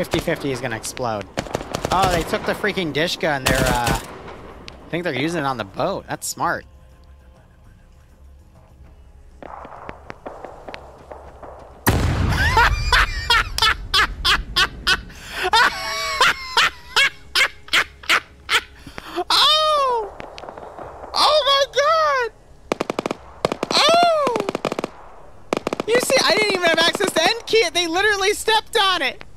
50-50 is gonna explode. Oh, they took the freaking Dishka and they're, I think they're using it on the boat. That's smart. They literally stepped on it.